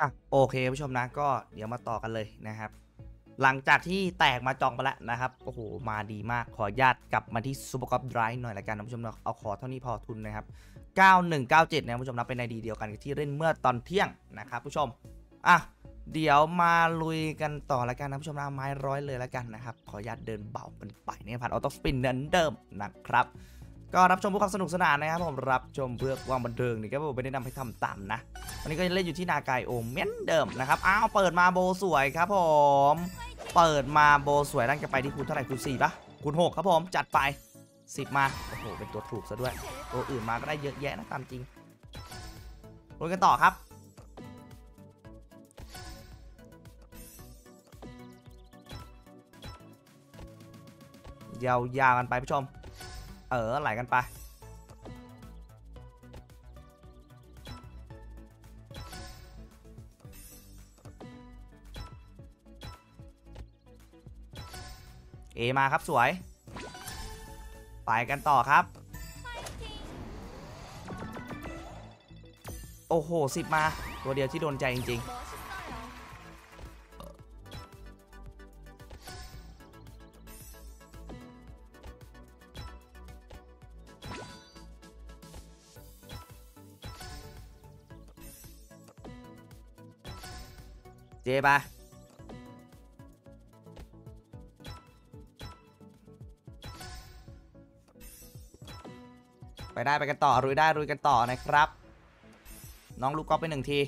อ่ะโอเคผู้ชมนะก็เดี๋ยวมาต่อกันเลยนะครับหลังจากที่แตกมาจองไปแล้วนะครับโอ้โหมาดีมากขออนุญาตกลับมาที่ซูเปอร์กอล์ฟไดรฟ์หน่อยละกันนะผู้ชมนะเอาขอเท่านี้พอทุนนะครับ9197นะผู้ชมนะเป็นไอดีเดียวกันที่เล่นเมื่อตอนเที่ยงนะครับผู้ชมอ่ะเดี๋ยวมาลุยกันต่อละกันนะผู้ชมนะไม้ร้อยเลยละกันนะครับขออนุญาตเดินเบาเป็นไปเนี่ยผ่านออโต้สปินเหมือนเดิมนะครับก็รับชมเพื่อความสนุกสนานนะครับผมรับชมเพื่อความบันเทิงนี่ก็ผมไม่แนะนำให้ทำตามนะวันนี้ก็เล่นอยู่ที่นาไกโอเหมือนเดิมนะครับอ้าวเปิดมาโบสวยครับผมเปิดมาโบสวยนั่นจะไปที่คูณเท่าไหร่คูณ4ปะคูณ6ครับผมจัดไป10มาโอ้โหเป็นตัวถูกซะด้วยตัวอื่นมาก็ได้เยอะแยะนะตามจริงลุยกันต่อครับยาวๆกันไปผู้ชมไหลกันไปเอมาครับสวยไปกันต่อครับโอ้โห10มาตัวเดียวที่โดนใจจริงๆเจไปไปได้ไปกันต่อรุยได้รุยกันต่อนะครับน้องลูกก๊อฟไป1ที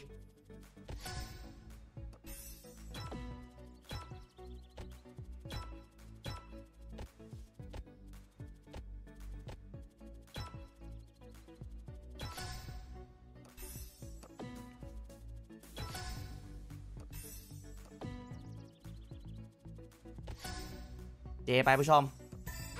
เจไปผู้ชมนี่สวยตัวไหนก็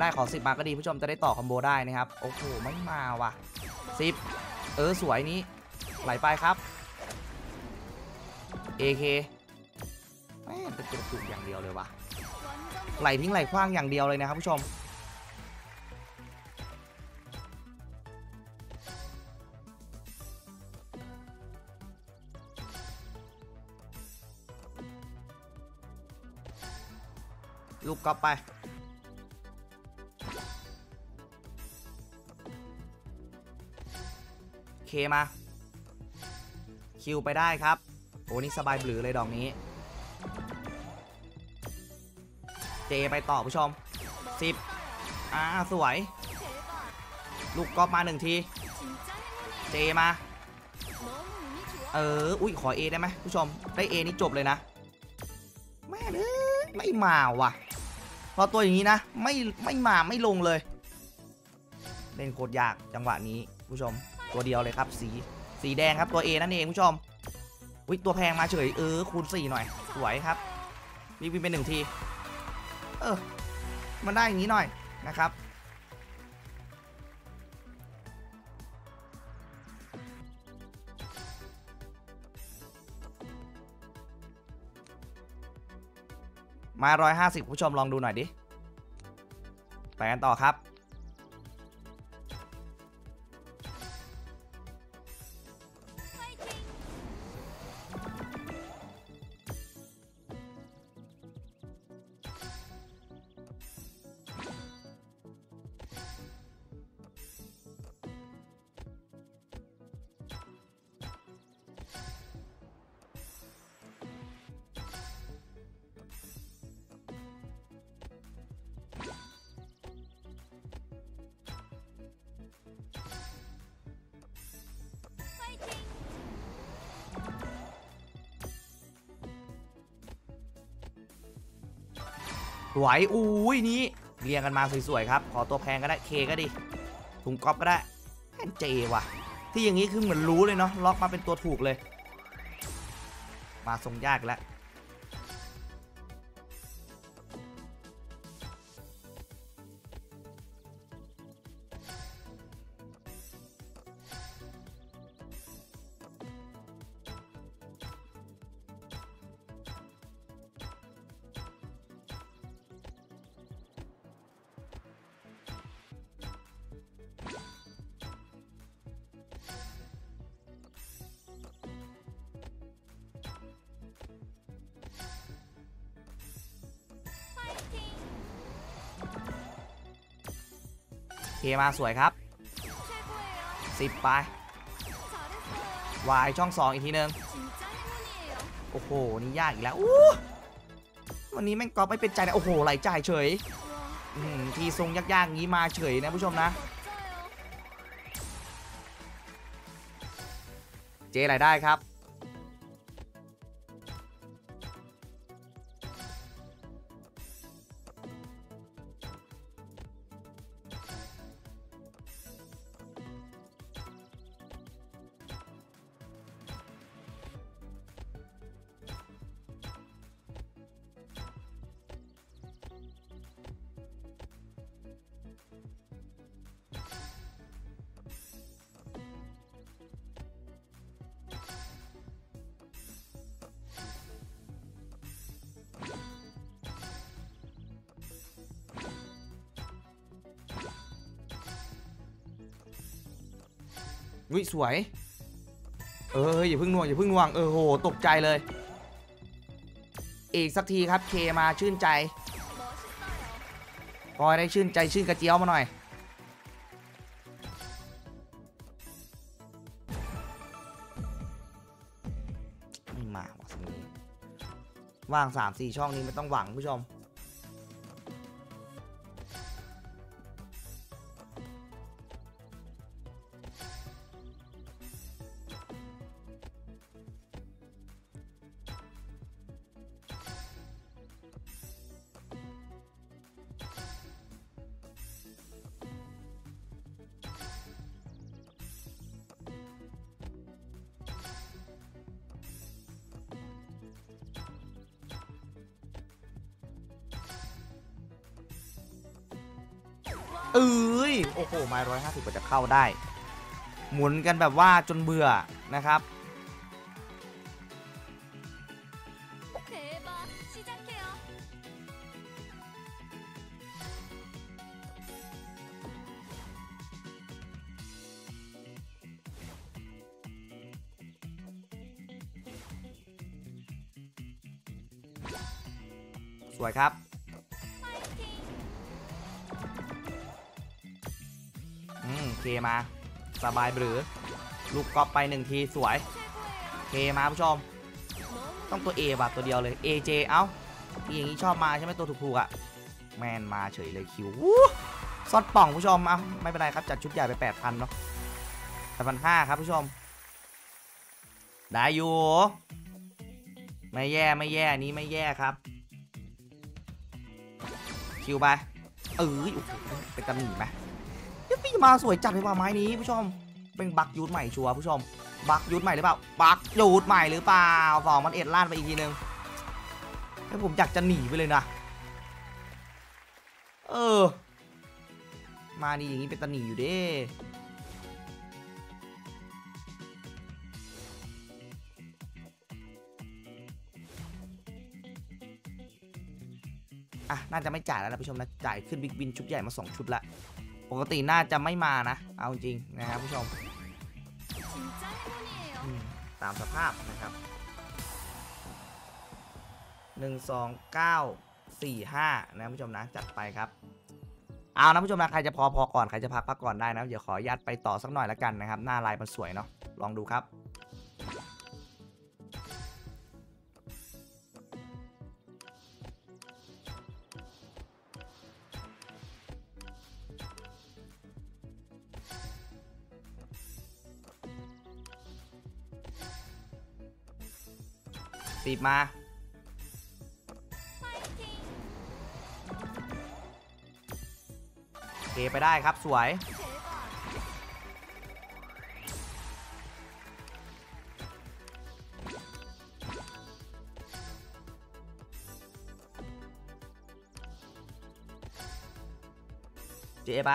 ได้ขอ10มาก็ดีผู้ชมจะได้ต่อคอมโบได้นะครับโอ้โหไม่มาว่ะ10สวยนี้ไหลไปครับ AK แม่เป็นตัวถูกอย่างเดียวเลยว่ะไหลทิ้งไหลขว้างอย่างเดียวเลยนะครับผู้ชมลูกกลับไปเคมาคิวไปได้ครับโอ้นี่สบายบลือเลยดอกนี้เจไปต่อผู้ชม10สวยลูกกอล์ฟมา1ทีเจมาอุ้ยขอ A ได้ไหมผู้ชมได้ A นี่จบเลยนะแม่เลยไม่มาว่ะพอตัวอย่างนี้นะไม่มาไม่ลงเลยเล่นโคตรยากจังหวะนี้ผู้ชมตัวเดียวเลยครับสีแดงครับตัว A นั่นเองผู้ชมอุ้ยตัวแพงมาเฉยคูณ4หน่อยสวยครับวิ่งไป1ทีมันได้อย่างนี้หน่อยนะครับมา150ผู้ชมลองดูหน่อยดิไปกันต่อครับไหวอุ้ยนี้เรียงกันมาสวยๆครับขอตัวแพงก็ได้เคก็ดีถุงก๊อปก็ได้แอนเจว่ะที่อย่างนี้คือเหมือนรู้เลยเนาะล็อกมาเป็นตัวถูกเลยมาทรงยากแล้ว เคมาสวยครับ10ไปวายช่อง2อีกทีนึงโอ้โหนี่ยากอีกแล้ววันนี้แม่งกอล์ฟไม่เป็นใจนะโอ้โหไหลจ่ายเฉยทีทรงยากๆงี้มาเฉยนะผู้ชมนะเจไหลได้ครับวิสวยอย่าเพิ่งน่วงโหตกใจเลยอีกสักทีครับเคมาชื่นใจคอยได้ชื่นใจชื่นกระเจี๊ยวมาหน่อยไม่มาว่ะสมีว่าง 3-4 ช่องนี้ไม่ต้องหวังผู้ชมโอ้โหไม้150กว่าจะเข้าได้หมุนกันแบบว่าจนเบื่อนะครับสวยครับเคมาสบายหรือลูกกอล์ฟไป1ทีสวยเคมาผู้ชมต้องตัว A บัตรตัวเดียวเลย AJ เอ้าที่อย่างนี้ชอบมาใช่ไหมตัวถูกๆอ่ะแมนมาเฉยเลยคิวซอดป่องผู้ชมเอาไม่เป็นไรครับจัดชุดใหญ่ไป 8,000 เนาะ 8,500 ครับผู้ชมได้อยู่ไม่แย่นี้ไม่แย่ครับคิวไปเป็นตำหนิไหมพี่มาสวยจัดเลยว่าไม้นี้ผู้ชมเป็นบักยูดใหม่ชัวผู้ชมบักยูดใหม่หรือเปล่าบักยูดใหม่หรือเปล่า2,100ล้านไปอีกทีนึงแล้วผมอยากจะหนีไปเลยนะมาดีอย่างนี้เป็นตะหนีอยู่เด้อ่ะน่าจะไม่จ่ายแล้วนะผู้ชมนะจ่ายขึ้นบิ๊กวินชุดใหญ่มา2ชุดละปกติน่าจะไม่มานะเอาจริงนะครับผู้ชมตามสภาพนะครับ1 2 9 4 5นะผู้ชมนะจัดไปครับเอานะผู้ชมนะใครจะพอก่อนใครจะพักก่อนได้นะเดี๋ยวขออนุญาตไปต่อสักหน่อยละกันนะครับหน้าลายมันสวยเนาะลองดูครับตีบมาเคไปได้ครับสวยเจไป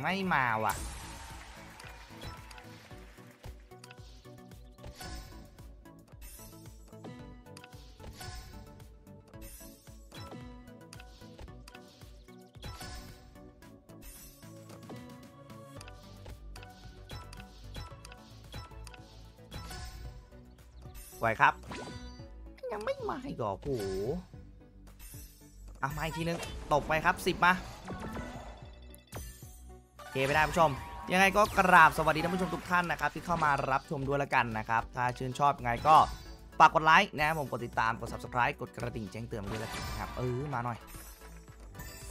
ไม่มาว่ะไหวครับยังไม่มาอีกหรอโอ้โห เอามาอีกทีนึงตบไปครับ10มาเกไปได้ผู้ชมยังไงก็กราบสวัสดีท่านผู้ชมทุกท่านนะครับที่เข้ามารับชมด้วยละกันนะครับถ้าชื่นชอบยังไงก็ฝากกดไลค์นะผมกดติดตามกด subscribe กดกระดิ่งแจ้งเตือนด้วยละกันนะครับมาหน่อย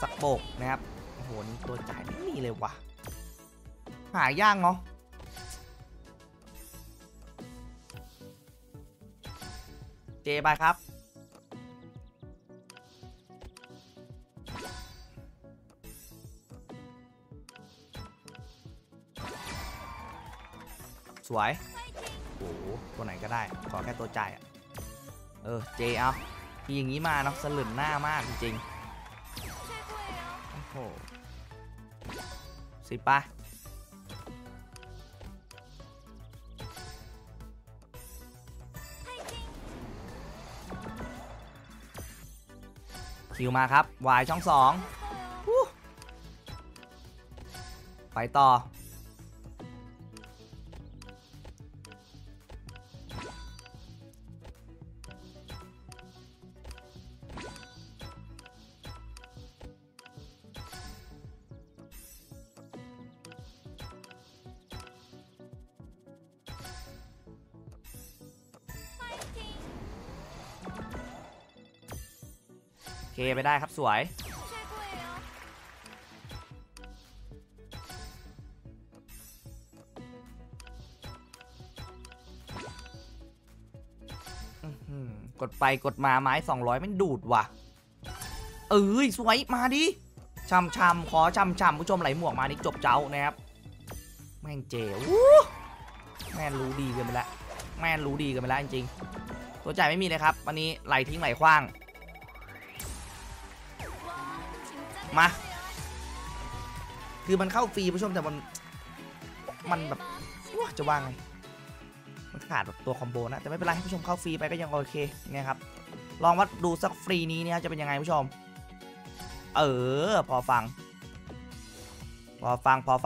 สักโบกนะครับโอ้โหนี่ตัวจ่ายไม่มีเลยว่ะหายากเนาะเจไปครับสวยโอ้โหตัวไหนก็ได้ขอแค่ตัวใจอ่ะเจเอาทีอย่างนี้มาเนาะสลึนหน้ามากจริงๆโอ้โหสิบป่ะคิวมาครับวายช่อง2ไปต่อเกไปได้ครับสวยกดไปกดมาไม้200มันดูดว่ะสวยมาดิช้ำๆขอช้ำๆผู้ชมไหลหมวกมาดิจบเจ้านะครับแม่งเจ๋วแม่งรู้ดีกันไปแล้วจริงๆตัวใจไม่มีเลยครับวันนี้ไหลทิ้งไหลขว้างมาคือมันเข้าฟรีผู้ชมแต่มันแบบจะว่าไงมันขาดแบบตัวคอมโบนะแต่ไม่เป็นไรให้ผู้ชมเข้าฟรีไปก็ยังโอเคเนี่ยครับลองวัดดูสักฟรีนี้เนี่ยจะเป็นยังไงผู้ชมพอฟั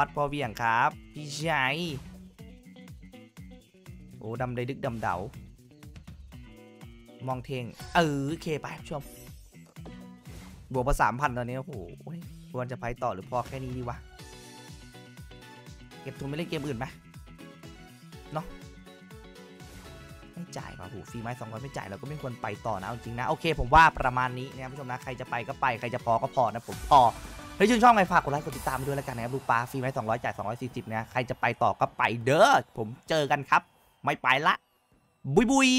ดพอเบี่ยงครับพี่ชายโอ้ดำได้ดึกดำเดามองเทงเคไปผู้ชมบวกไป 3,000 ตอนนี้โอ้โหควรจะไปต่อหรือพอแค่นี้ดีวะเก็บทุนไม่เล่นเกมอื่นไหมเนาะไม่จ่ายป่ะโหฟรีไม้200ไม่จ่ายเราก็ไม่ควรไปต่อนะจริงนะโอเคผมว่าประมาณนี้นะผู้ชมนะใครจะไปก็ไปใครจะพอก็พอนะผมพอถ้าชื่นชอบไงฝากกดไลค์กดติดตามด้วยแล้วกันนะครับลูกปลาฟรีไม้200จ่าย240นะใครจะไปต่อก็ไปเด้อผมเจอกันครับไม่ไปละบุย